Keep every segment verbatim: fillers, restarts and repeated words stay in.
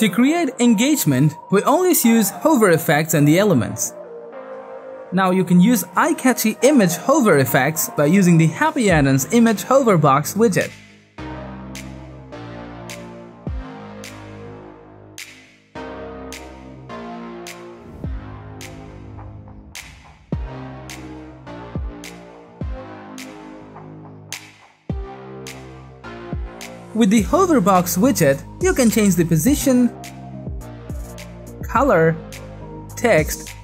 To create engagement, we always use hover effects and the elements. Now you can use eye-catchy image hover effects by using the Happy Addons image hover box widget. With the hoverbox widget, you can change the position, color, text,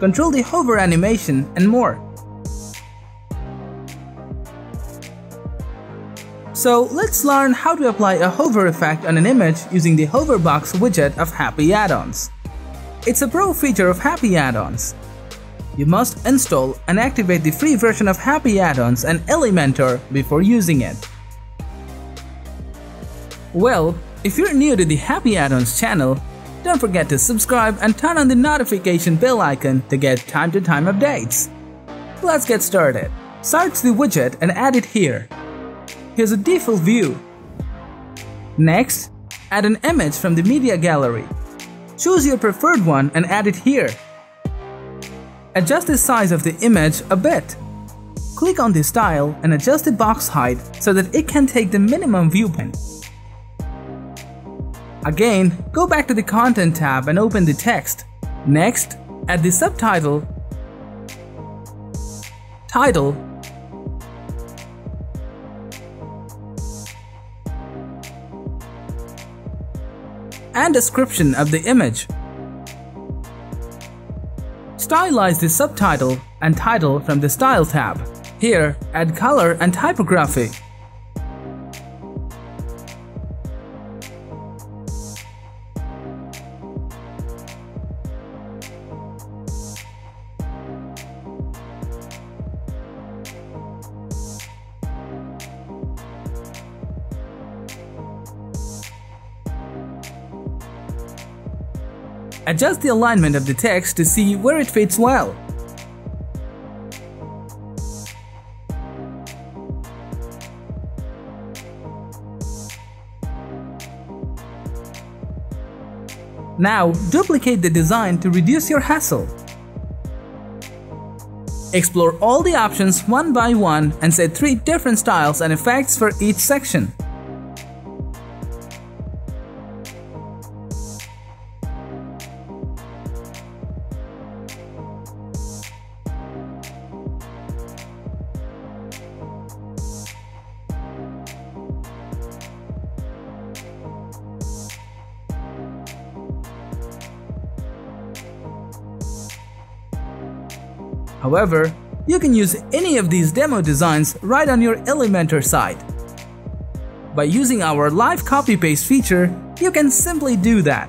control the hover animation, and more. So let's learn how to apply a hover effect on an image using the hoverbox widget of Happy Addons. It's a pro feature of Happy Addons. You must install and activate the free version of Happy Addons and Elementor before using it. Well, if you're new to the Happy Addons channel, don't forget to subscribe and turn on the notification bell icon to get time-to-time updates. Let's get started. Search the widget and add it here. Here's a default view. Next, add an image from the media gallery. Choose your preferred one and add it here. Adjust the size of the image a bit. Click on the style and adjust the box height so that it can take the minimum viewpoint. Again, go back to the Content tab and open the text. Next, add the subtitle, title, and description of the image. Stylize the subtitle and title from the Style tab. Here, add color and typography. Adjust the alignment of the text to see where it fits well. Now, duplicate the design to reduce your hassle. Explore all the options one by one and set three different styles and effects for each section. However, you can use any of these demo designs right on your Elementor site. By using our LiveCopy Paste feature, you can simply do that.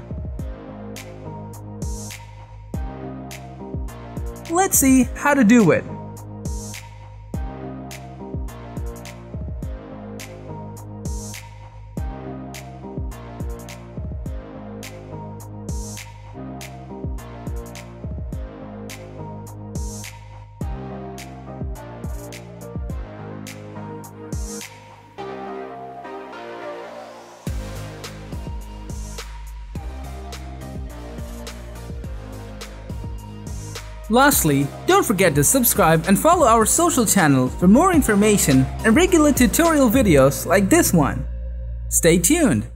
Let's see how to do it. Lastly, don't forget to subscribe and follow our social channel for more information and regular tutorial videos like this one. Stay tuned!